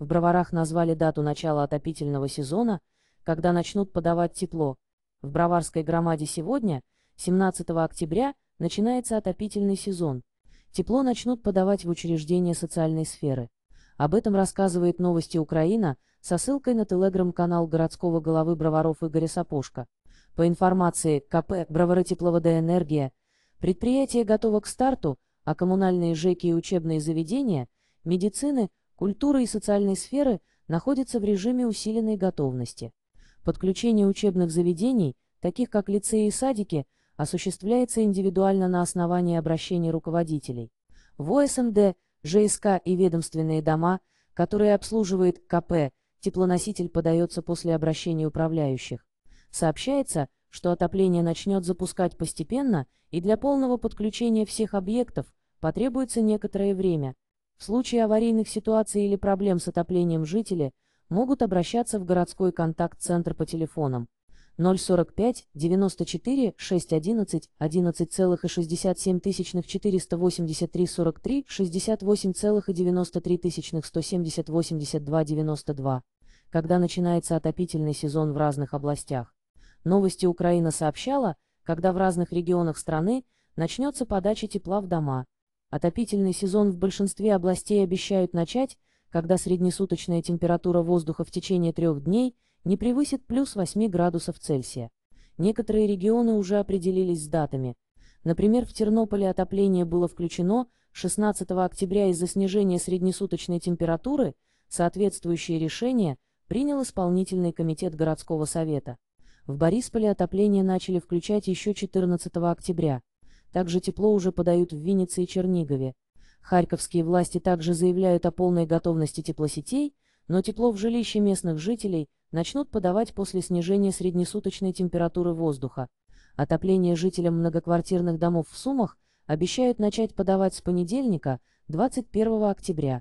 В Броварах назвали дату начала отопительного сезона, когда начнут подавать тепло. В Броварской громаде сегодня, 17 октября, начинается отопительный сезон. Тепло начнут подавать в учреждения социальной сферы. Об этом рассказывает «Новости Украина» со ссылкой на телеграм-канал городского головы Броваров Игоря Сапожко. По информации КП «Бровары Тепловодоэнергия», предприятие готово к старту, а коммунальные ЖЭКи и учебные заведения, медицины, культуры и социальной сферы находятся в режиме усиленной готовности. Подключение учебных заведений, таких как лицеи и садики, осуществляется индивидуально на основании обращений руководителей. В ОСМД, ЖСК и ведомственные дома, которые обслуживает КП, теплоноситель подается после обращения управляющих. Сообщается, что отопление начнет запускать постепенно, и для полного подключения всех объектов потребуется некоторое время. В случае аварийных ситуаций или проблем с отоплением жители могут обращаться в городской контакт-центр по телефонам 045 94 611 11,67 483 43 68,93 170 82 92, когда начинается отопительный сезон в разных областях. «Новости Украина» сообщала, когда в разных регионах страны начнется подача тепла в дома. Отопительный сезон в большинстве областей обещают начать, когда среднесуточная температура воздуха в течение 3 дней не превысит плюс 8 градусов Цельсия. Некоторые регионы уже определились с датами. Например, в Тернополе отопление было включено 16 октября из-за снижения среднесуточной температуры, соответствующие решения принял исполнительный комитет городского совета. В Борисполе отопление начали включать еще 14 октября. Также тепло уже подают в Виннице и Чернигове. Харьковские власти также заявляют о полной готовности теплосетей, но тепло в жилище местных жителей начнут подавать после снижения среднесуточной температуры воздуха. Отопление жителям многоквартирных домов в Сумах обещают начать подавать с понедельника, 21 октября.